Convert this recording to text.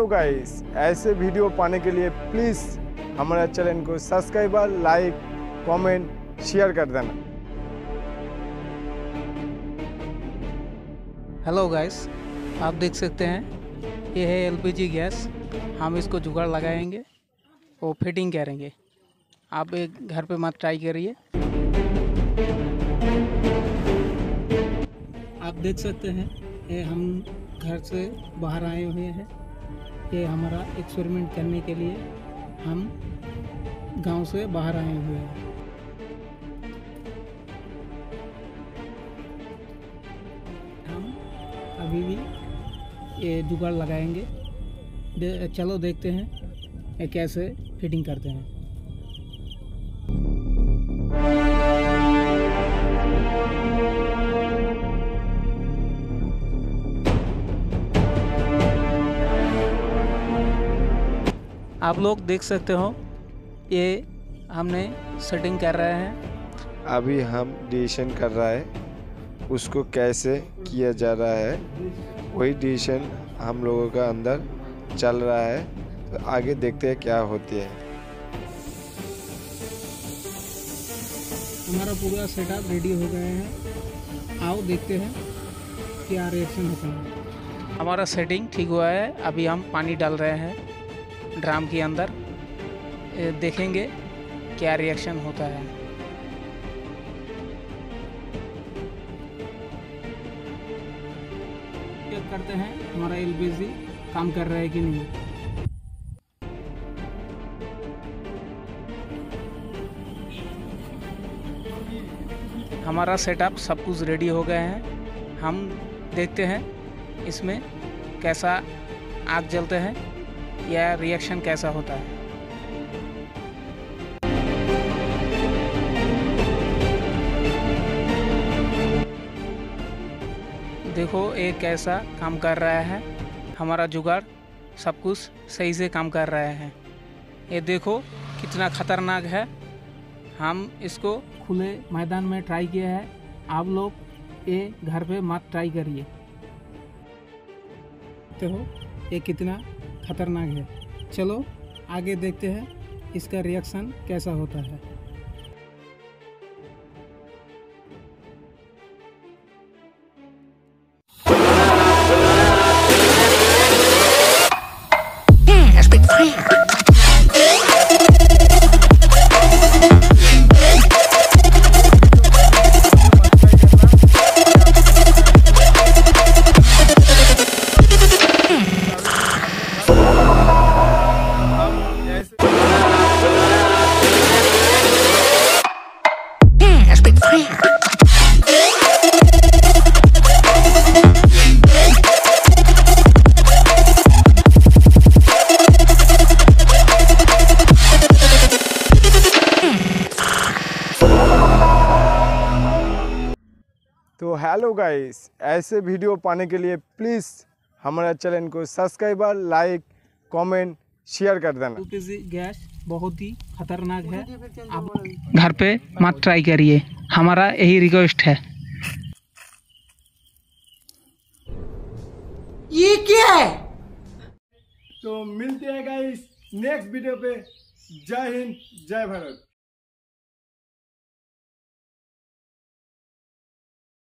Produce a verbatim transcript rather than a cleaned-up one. Hello guys, ऐसे video पाने के लिए प्लीज़ हमारे चैनल को सब्सक्राइब, लाइक, कमेंट, शेयर कर देना। हेलो गाइस, आप देख सकते हैं ये है एलपीजी गैस। हम इसको जुगाड़ लगाएंगे और फिटिंग करेंगे। आप एक घर पे मत ट्राई करिए। आप देख सकते हैं ये हम घर से बाहर आए हुए हैं। ये हमारा एक्सपेरिमेंट करने के लिए हम गांव से बाहर आए हुए हैं। हम अभी भी ये जुगाड़ लगाएंगे। दे, चलो देखते हैं ये कैसे फिटिंग करते हैं। आप लोग देख सकते हो ये हमने सेटिंग कर रहे हैं। अभी हम डिसीजन कर रहा है उसको कैसे किया जा रहा है, वही डिसीजन हम लोगों का अंदर चल रहा है। तो आगे देखते हैं क्या होती है। हमारा पूरा सेटअप रेडी हो गया है। आओ देखते हैं क्या रिएक्शन होता है। हमारा सेटिंग ठीक हुआ है। अभी हम पानी डाल रहे हैं ड्राम के अंदर, देखेंगे क्या रिएक्शन होता है। चेक करते हैं हमारा एलपीजी काम कर रहा है कि नहीं। हमारा सेटअप सब कुछ रेडी हो गया है। हम देखते हैं इसमें कैसा आग जलते हैं, यह रिएक्शन कैसा होता है। देखो ये कैसा काम कर रहा है। हमारा जुगाड़ सब कुछ सही से काम कर रहा है। ये देखो कितना खतरनाक है। हम इसको खुले मैदान में ट्राई किया है। आप लोग ये घर पे मत ट्राई करिए। देखो ये कितना खतरनाक है। चलो आगे देखते हैं इसका रिएक्शन कैसा होता है। तो हेलो गाइस, ऐसे वीडियो पाने के लिए प्लीज़ हमारे चैनल को सब्सक्राइब, लाइक, कमेंट, शेयर कर देना। गैस बहुत ही खतरनाक है। आप घर पे मत ट्राई करिए, हमारा यही रिक्वेस्ट है। ये क्या है? तो मिलते हैं गाइस नेक्स्ट वीडियो पे। जय हिंद, जय भारत।